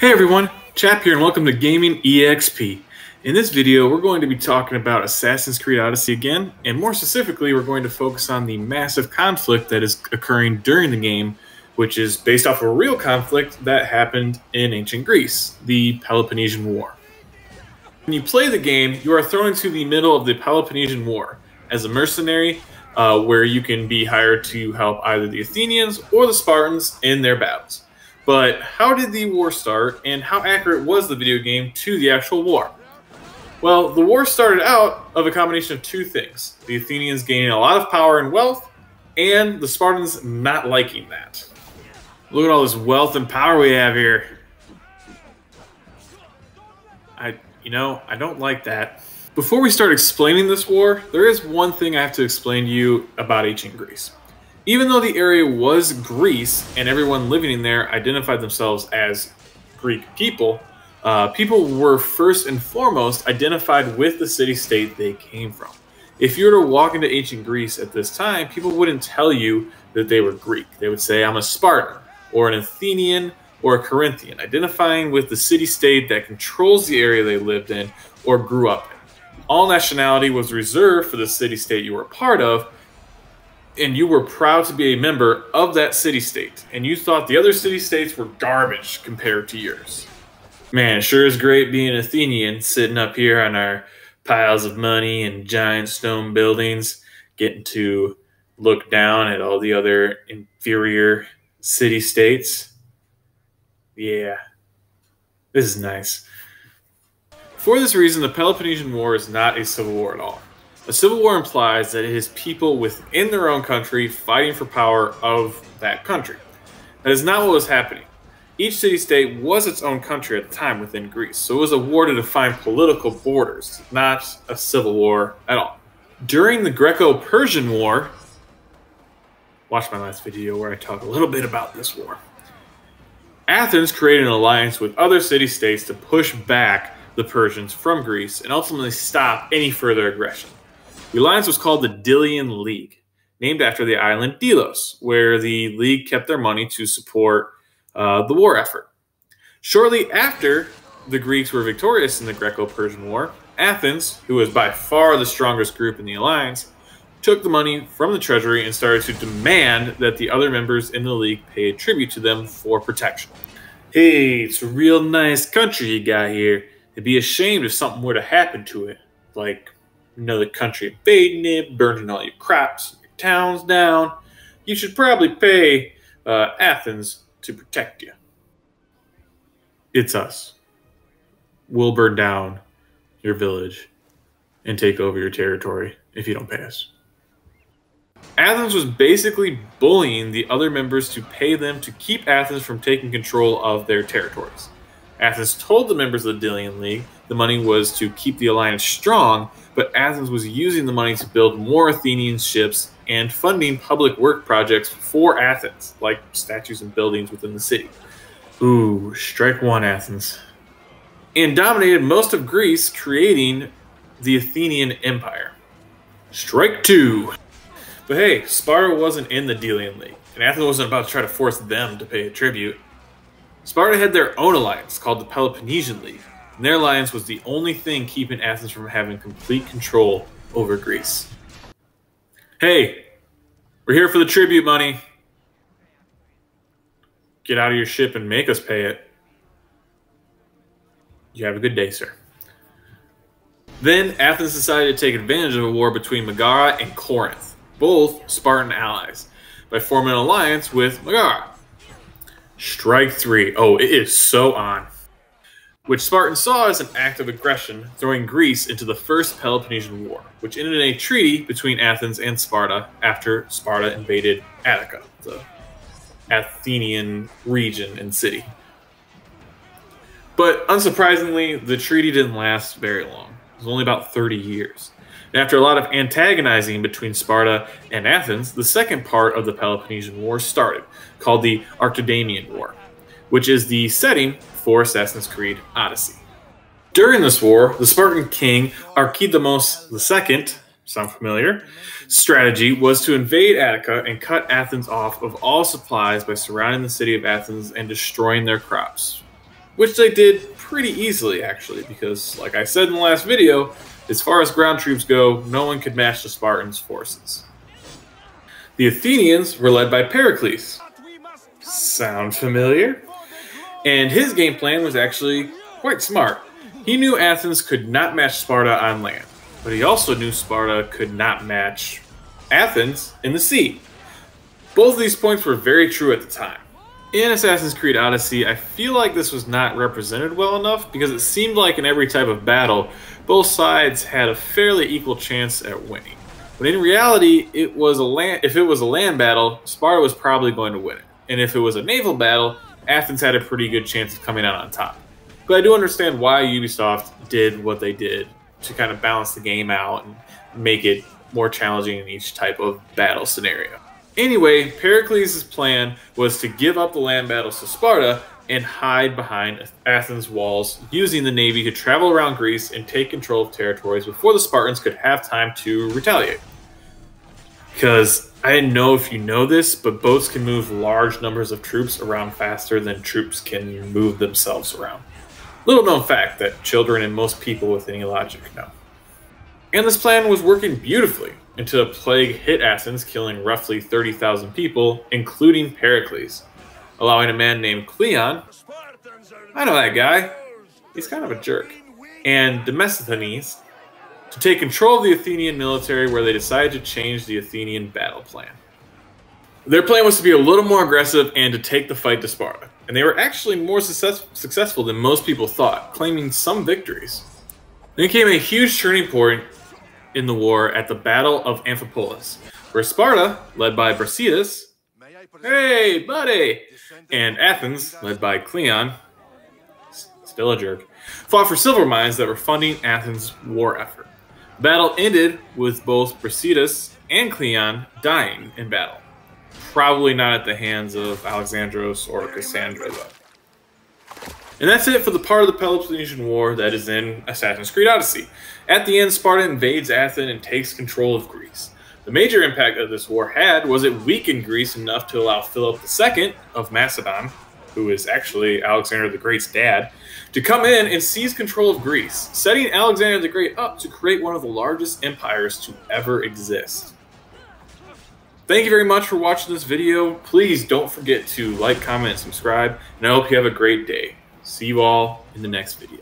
Hey everyone, Chap here and welcome to Gaming EXP. In this video, we're going to be talking about Assassin's Creed Odyssey again, and more specifically, we're going to focus on the massive conflict that is occurring during the game, which is based off of a real conflict that happened in ancient Greece, the Peloponnesian War. When you play the game, you are thrown into the middle of the Peloponnesian War as a mercenary, where you can be hired to help either the Athenians or the Spartans in their battles. But how did the war start, and how accurate was the video game to the actual war? Well, the war started out of a combination of two things: the Athenians gaining a lot of power and wealth, and the Spartans not liking that. Look at all this wealth and power we have here. I don't like that. Before we start explaining this war, there is one thing I have to explain to you about ancient Greece. Even though the area was Greece and everyone living in there identified themselves as Greek people, people were first and foremost identified with the city-state they came from. If you were to walk into ancient Greece at this time, people wouldn't tell you that they were Greek. They would say, I'm a Spartan, or an Athenian, or a Corinthian, identifying with the city-state that controls the area they lived in or grew up in. All nationality was reserved for the city-state you were a part of, and you were proud to be a member of that city-state, and you thought the other city-states were garbage compared to yours. Man, it sure is great being an Athenian, sitting up here on our piles of money and giant stone buildings, getting to look down at all the other inferior city-states. Yeah, this is nice. For this reason, the Peloponnesian War is not a civil war at all. A civil war implies that it is people within their own country fighting for power of that country. That is not what was happening. Each city-state was its own country at the time within Greece, so it was a war to define political borders, not a civil war at all. During the Greco-Persian War, watch my last video where I talk a little bit about this war, Athens created an alliance with other city-states to push back the Persians from Greece and ultimately stop any further aggression. The alliance was called the Delian League, named after the island Delos, where the League kept their money to support the war effort. Shortly after the Greeks were victorious in the Greco-Persian War, Athens, who was by far the strongest group in the alliance, took the money from the treasury and started to demand that the other members in the League pay tribute to them for protection. Hey, it's a real nice country you got here. It'd be ashamed if something were to happen to it, like another country invading it, burning all your crops, your towns down. You should probably pay Athens to protect you. It's us. We'll burn down your village and take over your territory if you don't pay us. Athens was basically bullying the other members to pay them to keep Athens from taking control of their territories. Athens told the members of the Delian League the money was to keep the alliance strong, but Athens was using the money to build more Athenian ships and funding public work projects for Athens, like statues and buildings within the city. Ooh, strike one, Athens. And dominated most of Greece, creating the Athenian Empire. Strike two. But hey, Sparta wasn't in the Delian League, and Athens wasn't about to try to force them to pay a tribute. Sparta had their own alliance called the Peloponnesian League, and their alliance was the only thing keeping Athens from having complete control over Greece. Hey, we're here for the tribute money. Get out of your ship and make us pay it. You have a good day, sir. Then Athens decided to take advantage of a war between Megara and Corinth, both Spartan allies, by forming an alliance with Megara. Strike three. Oh, it is so on. Which Spartan saw as an act of aggression, throwing Greece into the First Peloponnesian War, which ended in a treaty between Athens and Sparta after Sparta invaded Attica, the Athenian region and city. But unsurprisingly, the treaty didn't last very long. It was only about 30 years. And after a lot of antagonizing between Sparta and Athens, the second part of the Peloponnesian War started, called the Archidamian War, which is the setting for Assassin's Creed Odyssey. During this war, the Spartan king Archidamos II, sound familiar, strategy was to invade Attica and cut Athens off of all supplies by surrounding the city of Athens and destroying their crops, which they did pretty easily, actually, because, like I said in the last video, as far as ground troops go, no one could match the Spartans' forces. The Athenians were led by Pericles. Sound familiar? And his game plan was actually quite smart. He knew Athens could not match Sparta on land, but he also knew Sparta could not match Athens in the sea. Both of these points were very true at the time. In Assassin's Creed Odyssey, I feel like this was not represented well enough because it seemed like in every type of battle, both sides had a fairly equal chance at winning. But in reality, if it was a land battle, Sparta was probably going to win it. And if it was a naval battle, Athens had a pretty good chance of coming out on top. But I do understand why Ubisoft did what they did to kind of balance the game out and make it more challenging in each type of battle scenario. Anyway, Pericles' plan was to give up the land battles to Sparta and hide behind Athens' walls, using the navy to travel around Greece and take control of territories before the Spartans could have time to retaliate. Because I didn't know if you know this, but boats can move large numbers of troops around faster than troops can move themselves around. Little known fact that children and most people with any logic know. And this plan was working beautifully until a plague hit Athens, killing roughly 30,000 people, including Pericles, allowing a man named Cleon, I know that guy, he's kind of a jerk, and Demosthenes to take control of the Athenian military, where they decided to change the Athenian battle plan. Their plan was to be a little more aggressive and to take the fight to Sparta, and they were actually more successful than most people thought, claiming some victories. Then came a huge turning point in the war at the Battle of Amphipolis, where Sparta, led by Brasidas, hey buddy, and Athens, led by Cleon, still a jerk, fought for silver mines that were funding Athens' war effort. The battle ended with both Brasidas and Cleon dying in battle. Probably not at the hands of Alexandros or Cassandra, though. And that's it for the part of the Peloponnesian War that is in Assassin's Creed Odyssey. At the end, Sparta invades Athens and takes control of Greece. The major impact that this war had was it weakened Greece enough to allow Philip II of Macedon, who is actually Alexander the Great's dad, to come in and seize control of Greece, setting Alexander the Great up to create one of the largest empires to ever exist. Thank you very much for watching this video. Please don't forget to like, comment, and subscribe, and I hope you have a great day. See you all in the next video.